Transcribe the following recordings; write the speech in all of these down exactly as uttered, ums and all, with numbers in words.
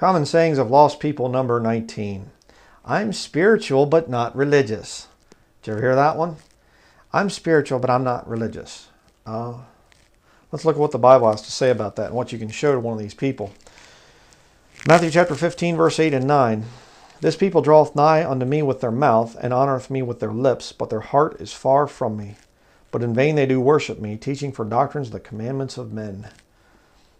Common Sayings of Lost People, number nineteen. I'm spiritual but not religious. Did you ever hear that one? I'm spiritual but I'm not religious. Uh, let's look at what the Bible has to say about that and what you can show to one of these people. Matthew chapter fifteen, verse eight and nine. This people draweth nigh unto me with their mouth, and honoreth me with their lips, but their heart is far from me. But in vain they do worship me, teaching for doctrines the commandments of men.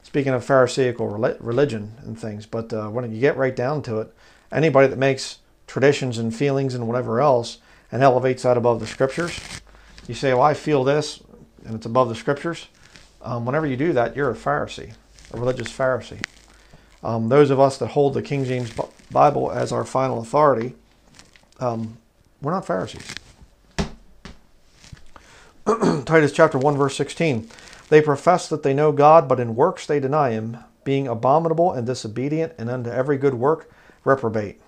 Speaking of Pharisaical religion and things, but uh, when you get right down to it, anybody that makes traditions and feelings and whatever else and elevates that above the scriptures, you say, well, I feel this, and it's above the scriptures. Um, whenever you do that, you're a Pharisee, a religious Pharisee. Um, those of us that hold the King James Bible as our final authority, um, we're not Pharisees. Titus chapter one, verse sixteen. They profess that they know God, but in works they deny him, being abominable and disobedient, and unto every good work reprobate.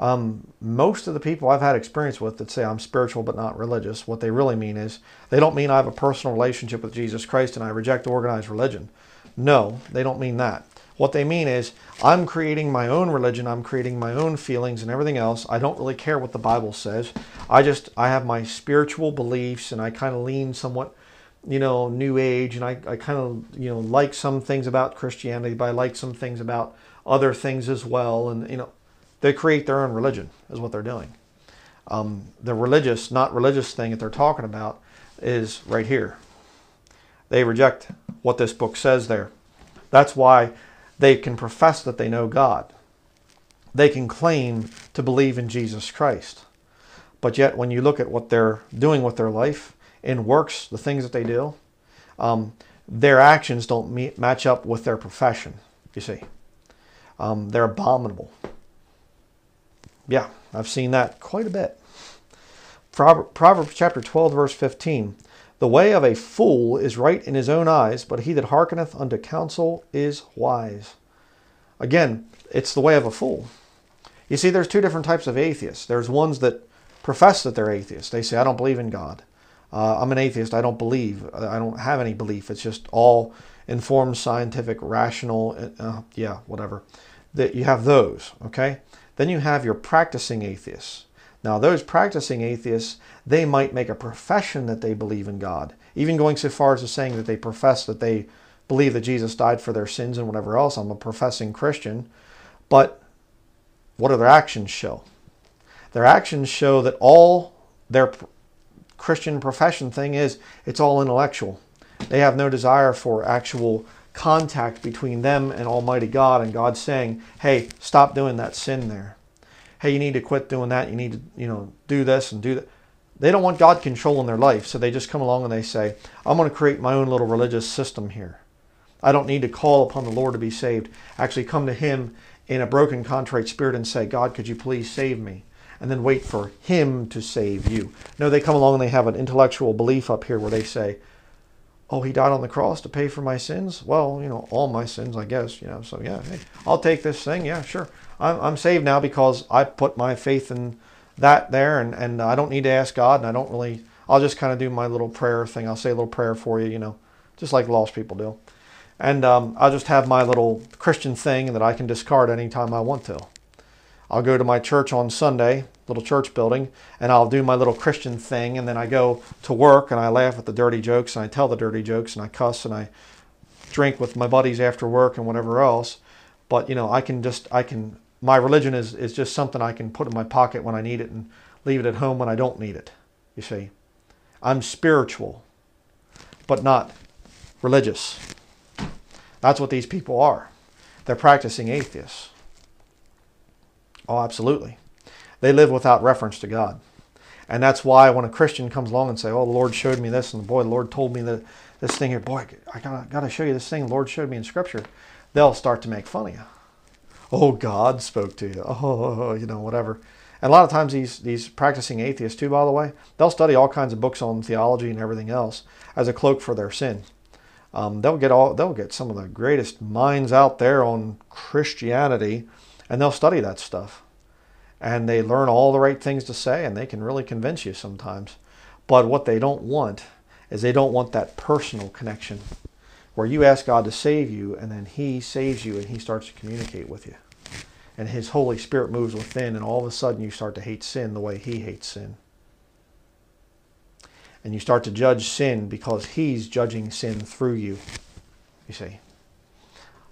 Um, most of the people I've had experience with that say I'm spiritual but not religious, what they really mean is they don't mean I have a personal relationship with Jesus Christ and I reject organized religion. No, they don't mean that. What they mean is I'm creating my own religion, I'm creating my own feelings and everything else. I don't really care what the Bible says. I just, I have my spiritual beliefs and I kind of lean somewhat, you know, new age, and I, I kind of, you know, like some things about Christianity, but I like some things about other things as well. And, you know, they create their own religion is what they're doing. Um, the religious, not religious thing that they're talking about is right here. They reject what this book says there. That's why they can profess that they know God. They can claim to believe in Jesus Christ. But yet when you look at what they're doing with their life, in works, the things that they do, um, their actions don't meet, match up with their profession, you see. Um, they're abominable. Yeah, I've seen that quite a bit. Proverbs chapter twelve, verse fifteen. The way of a fool is right in his own eyes, but he that hearkeneth unto counsel is wise. Again, it's the way of a fool. You see, there's two different types of atheists. There's ones that profess that they're atheists. They say, I don't believe in God. Uh, I'm an atheist. I don't believe. I don't have any belief. It's just all informed, scientific, rational, uh, yeah, whatever. That you have those, okay? Then you have your practicing atheists. Now, those practicing atheists, they might make a profession that they believe in God, even going so far as to saying that they profess that they believe that Jesus died for their sins and whatever else. I'm a professing Christian. But what do their actions show? Their actions show that all their Christian profession thing is, it's all intellectual. They have no desire for actual contact between them and Almighty God, and God saying, hey, stop doing that sin there. Hey, you need to quit doing that. You need to, you know, do this and do that. They don't want God controlling their life, so they just come along and they say, I'm going to create my own little religious system here. I don't need to call upon the Lord to be saved. Actually come to him in a broken, contrite spirit and say, God, could you please save me? And then wait for him to save you. No, they come along and they have an intellectual belief up here where they say, oh, he died on the cross to pay for my sins? Well, you know, all my sins, I guess, you know, so yeah, hey, I'll take this thing, yeah, sure. I'm, I'm saved now because I put my faith in that there, and, and I don't need to ask God, and I don't really, I'll just kind of do my little prayer thing. I'll say a little prayer for you, you know, just like lost people do. And um, I'll just have my little Christian thing that I can discard anytime I want to. I'll go to my church on Sunday, little church building, and I'll do my little Christian thing, and then I go to work and I laugh at the dirty jokes and I tell the dirty jokes and I cuss and I drink with my buddies after work and whatever else. But you know, I can just, I can, my religion is, is just something I can put in my pocket when I need it and leave it at home when I don't need it, you see. I'm spiritual, but not religious. That's what these people are. They're practicing atheists. Oh, absolutely. They live without reference to God. And that's why when a Christian comes along and say, oh, the Lord showed me this, and boy, the Lord told me that this thing here, boy, I gotta, gotta show you this thing the Lord showed me in Scripture, they'll start to make fun of you. Oh, God spoke to you. Oh, you know, whatever. And a lot of times these, these practicing atheists too, by the way, they'll study all kinds of books on theology and everything else as a cloak for their sin. Um, they'll get all, they'll get some of the greatest minds out there on Christianity, and they'll study that stuff. And they learn all the right things to say, and they can really convince you sometimes. But what they don't want is they don't want that personal connection. where you ask God to save you, and then He saves you, and He starts to communicate with you. And His Holy Spirit moves within, and all of a sudden you start to hate sin the way He hates sin. And you start to judge sin because He's judging sin through you. You see,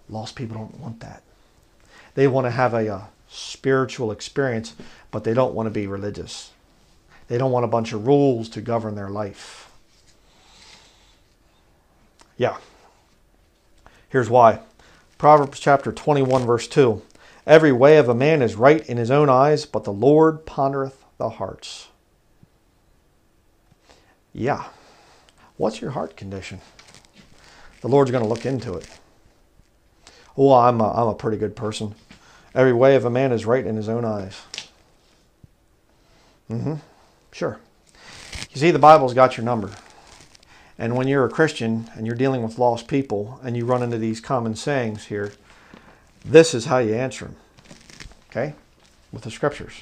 lost people don't want that. They want to have a, a spiritual experience, but they don't want to be religious. They don't want a bunch of rules to govern their life. Yeah. Here's why. Proverbs chapter twenty-one, verse two. Every way of a man is right in his own eyes, but the Lord pondereth the hearts. Yeah. What's your heart condition? The Lord's going to look into it. Well, I'm a, I'm a pretty good person. Every way of a man is right in his own eyes. Mm-hmm. Sure. You see, the Bible's got your number. And when you're a Christian and you're dealing with lost people and you run into these common sayings here, this is how you answer them. Okay? With the Scriptures.